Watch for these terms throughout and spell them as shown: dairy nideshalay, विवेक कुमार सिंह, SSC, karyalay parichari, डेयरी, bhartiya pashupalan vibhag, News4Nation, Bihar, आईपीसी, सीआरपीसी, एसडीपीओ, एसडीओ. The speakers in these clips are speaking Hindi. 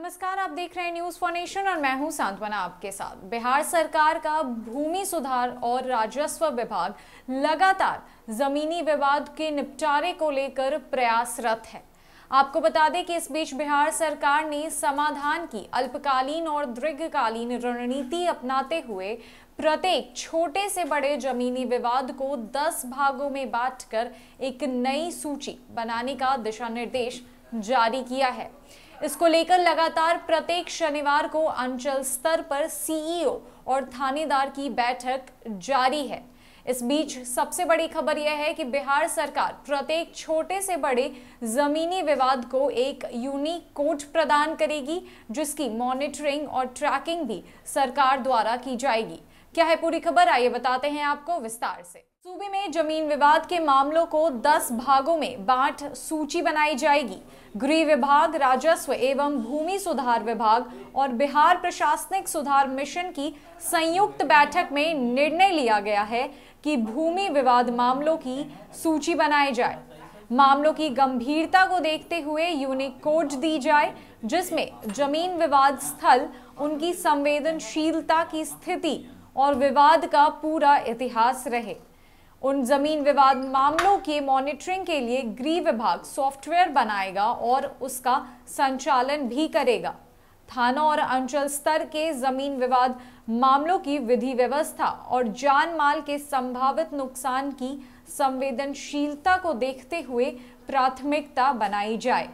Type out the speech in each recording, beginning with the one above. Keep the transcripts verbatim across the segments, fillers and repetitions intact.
नमस्कार, आप देख रहे हैं न्यूज़ फॉर नेशन और मैं हूं सांत्वना आपके साथ। बिहार सरकार का भूमि सुधार और राजस्व विभाग लगातार जमीनी विवाद के निपटारे को लेकर प्रयासरत है। आपको बता दें कि इस बीच बिहार सरकार ने समाधान की अल्पकालीन और दीर्घकालीन रणनीति अपनाते हुए प्रत्येक छोटे से बड़े जमीनी विवाद को दस भागों में बांटकर एक नई सूची बनाने का दिशा निर्देश जारी किया है। इसको लेकर लगातार प्रत्येक शनिवार को अंचल स्तर पर सीईओ और थानेदार की बैठक जारी है। इस बीच सबसे बड़ी खबर यह है कि बिहार सरकार प्रत्येक छोटे से बड़े जमीनी विवाद को एक यूनिक कोड प्रदान करेगी, जिसकी मॉनिटरिंग और ट्रैकिंग भी सरकार द्वारा की जाएगी। क्या है पूरी खबर, आइए बताते हैं आपको विस्तार से। सूबे में जमीन विवाद के मामलों को दस भागों में बांट सूची बनाई जाएगी। गृह विभाग, राजस्व एवं भूमि सुधार विभाग और बिहार प्रशासनिक सुधार मिशन की संयुक्त बैठक में निर्णय लिया गया है कि भूमि विवाद मामलों की सूची बनाई जाए। मामलों की गंभीरता को देखते हुए यूनिक कोड दी जाए, जिसमें जमीन विवाद स्थल, उनकी संवेदनशीलता की स्थिति और विवाद का पूरा इतिहास रहे। उन जमीन विवाद मामलों के मॉनिटरिंग के लिए गृह विभाग सॉफ्टवेयर बनाएगा और उसका संचालन भी करेगा। थाना और अंचल स्तर के जमीन विवाद मामलों की विधि व्यवस्था और जान माल के संभावित नुकसान की संवेदनशीलता को देखते हुए प्राथमिकता बनाई जाए।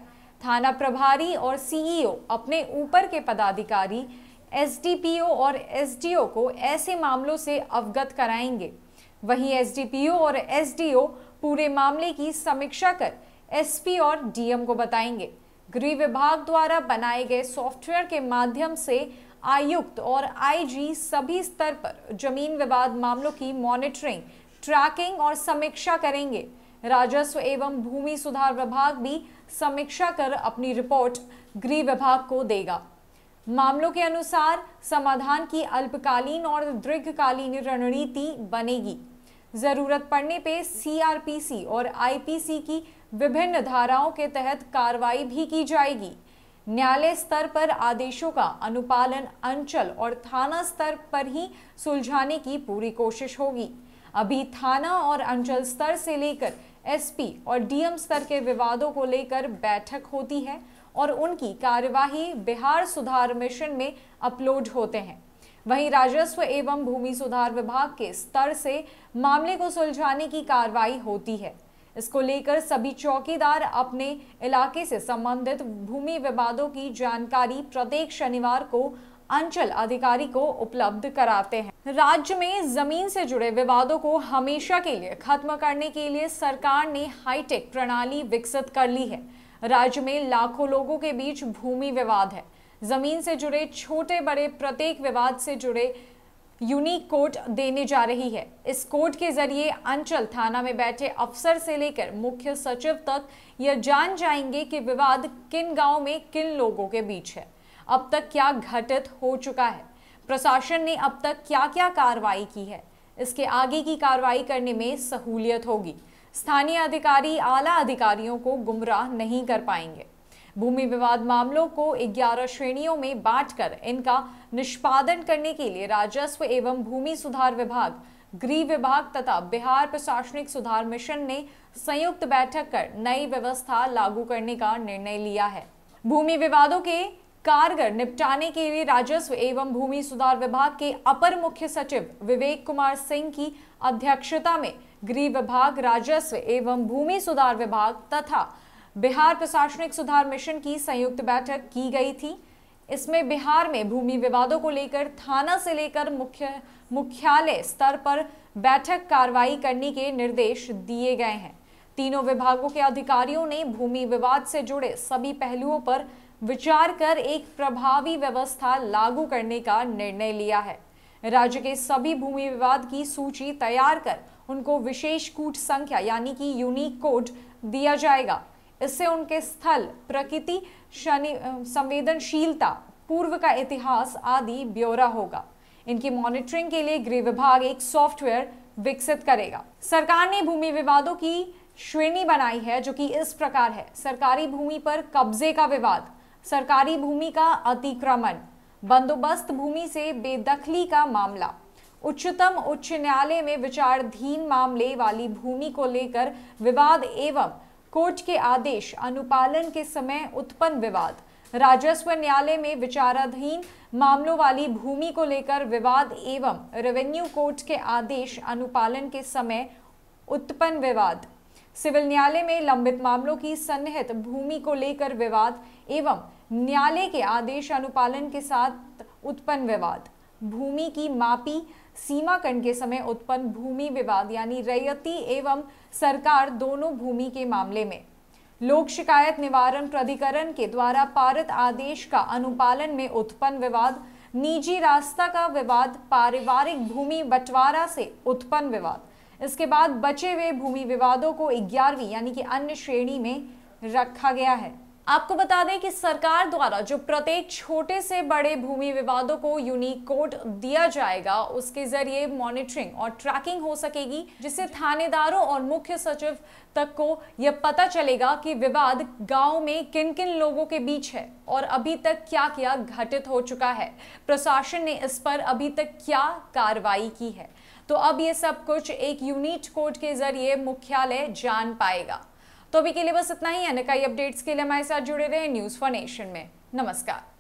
थाना प्रभारी और सीईओ अपने ऊपर के पदाधिकारी, एसडीपीओ और एसडीओ को ऐसे मामलों से अवगत कराएंगे। वहीं एसडीपीओ और एसडीओ पूरे मामले की समीक्षा कर एसपी और डीएम को बताएंगे। गृह विभाग द्वारा बनाए गए सॉफ्टवेयर के माध्यम से आयुक्त और आईजी सभी स्तर पर जमीन विवाद मामलों की मॉनिटरिंग, ट्रैकिंग और समीक्षा करेंगे। राजस्व एवं भूमि सुधार विभाग भी समीक्षा कर अपनी रिपोर्ट गृह विभाग को देगा। मामलों के अनुसार समाधान की अल्पकालीन और दीर्घकालीन रणनीति बनेगी। जरूरत पड़ने पे सीआरपीसी और आईपीसी की विभिन्न धाराओं के तहत कार्रवाई भी की जाएगी। न्यायालय स्तर पर आदेशों का अनुपालन अंचल और थाना स्तर पर ही सुलझाने की पूरी कोशिश होगी। अभी थाना और अंचल स्तर से लेकर एसपी और डीएम स्तर के विवादों को लेकर बैठक होती है और उनकी कार्यवाही बिहार सुधार मिशन में अपलोड होते हैं। वहीं राजस्व एवं भूमि सुधार विभाग के स्तर से मामले को सुलझाने की कार्रवाई होती है। इसको लेकर सभी चौकीदार अपने इलाके से संबंधित भूमि विवादों की जानकारी प्रत्येक शनिवार को अंचल अधिकारी को उपलब्ध कराते हैं। राज्य में जमीन से जुड़े विवादों को हमेशा के लिए खत्म करने के लिए सरकार ने हाईटेक प्रणाली विकसित कर ली है। राज्य में लाखों लोगों के बीच भूमि विवाद है। जमीन से जुड़े छोटे बड़े प्रत्येक विवाद से जुड़े यूनिक कोड देने जा रही है। इस कोड के जरिए अंचल थाना में बैठे अफसर से लेकर मुख्य सचिव तक यह जान जाएंगे कि विवाद किन गांव में किन लोगों के बीच है, अब तक क्या घटित हो चुका है, प्रशासन ने अब तक क्या क्या कार्रवाई की है। इसके आगे की कार्रवाई करने में सहूलियत होगी। स्थानीय अधिकारी आला अधिकारियों को गुमराह नहीं कर पाएंगे। भूमि विवाद मामलों को ग्यारह श्रेणियों में बांटकर इनका निष्पादन करने के लिए राजस्व एवं भूमि सुधार विभाग, गृह विभाग तथा बिहार प्रशासनिक सुधार मिशन ने संयुक्त बैठक कर नई व्यवस्था लागू करने का निर्णय लिया है। भूमि विवादों के कारगर निपटाने के लिए राजस्व एवं भूमि सुधार विभाग के अपर मुख्य सचिव विवेक कुमार सिंह की अध्यक्षता में गृह विभाग, राजस्व एवं भूमि सुधार विभाग तथा बिहार प्रशासनिक सुधार मिशन की संयुक्त बैठक की गई थी। इसमें बिहार में भूमि विवादों को लेकर थाना से लेकर मुख्य मुख्यालय स्तर पर बैठक कार्रवाई करने के निर्देश दिए गए हैं। तीनों विभागों के अधिकारियों ने भूमि विवाद से जुड़े सभी पहलुओं पर विचार कर एक प्रभावी व्यवस्था लागू करने का निर्णय लिया है। राज्य के सभी भूमि विवाद की सूची तैयार कर उनको विशेष कूट संख्या यानी कि यूनिक कोड दिया जाएगा। इससे उनके स्थल, प्रकृति, शनि संवेदनशीलता, पूर्व का इतिहास आदि ब्यौरा होगा। इनकी मॉनिटरिंग के लिए गृह विभाग एक सॉफ्टवेयर विकसित करेगा। सरकार ने भूमि विवादों की श्रेणी बनाई है, जो कि इस प्रकार है: सरकारी भूमि पर कब्जे का विवाद, सरकारी भूमि का अतिक्रमण, बंदोबस्त भूमि से बेदखली का मामला। उच्चतम उच्च न्यायालय में विचाराधीन मामले वाली भूमि को लेकर विवाद एवं कोर्ट के आदेश अनुपालन के समय उत्पन्न विवाद। राजस्व न्यायालय में विचाराधीन मामलों वाली भूमि को लेकर विवाद एवं रेवेन्यू कोर्ट के आदेश अनुपालन के समय उत्पन्न विवाद। सिविल न्यायालय में लंबित मामलों की सन्निहित भूमि को लेकर विवाद एवं न्यायालय के आदेश अनुपालन के साथ उत्पन्न विवाद। भूमि की मापी सीमाकंड के समय उत्पन्न भूमि विवाद यानी रैयती एवं सरकार दोनों भूमि के मामले में। लोक शिकायत निवारण प्राधिकरण के द्वारा पारित आदेश का अनुपालन में उत्पन्न विवाद। निजी रास्ता का विवाद, पारिवारिक भूमि बंटवारा से उत्पन्न विवाद। इसके बाद बचे हुए भूमि विवादों को ग्यारहवीं यानी कि अन्य श्रेणी में रखा गया है। आपको बता दें कि सरकार द्वारा जो प्रत्येक छोटे से बड़े भूमि विवादों को यूनिक कोड दिया जाएगा, उसके जरिए मॉनिटरिंग और ट्रैकिंग हो सकेगी, जिससे थानेदारों और मुख्य सचिव तक को यह पता चलेगा कि विवाद गांव में किन किन लोगों के बीच है और अभी तक क्या क्या घटित हो चुका है, प्रशासन ने इस पर अभी तक क्या कार्रवाई की है। तो अब ये सब कुछ एक यूनिक कोड के जरिए मुख्यालय जान पाएगा। तो अभी के लिए बस इतना ही है। नई अपडेट्स के लिए हमारे साथ जुड़े रहे न्यूज़ फॉर नेशन में। नमस्कार।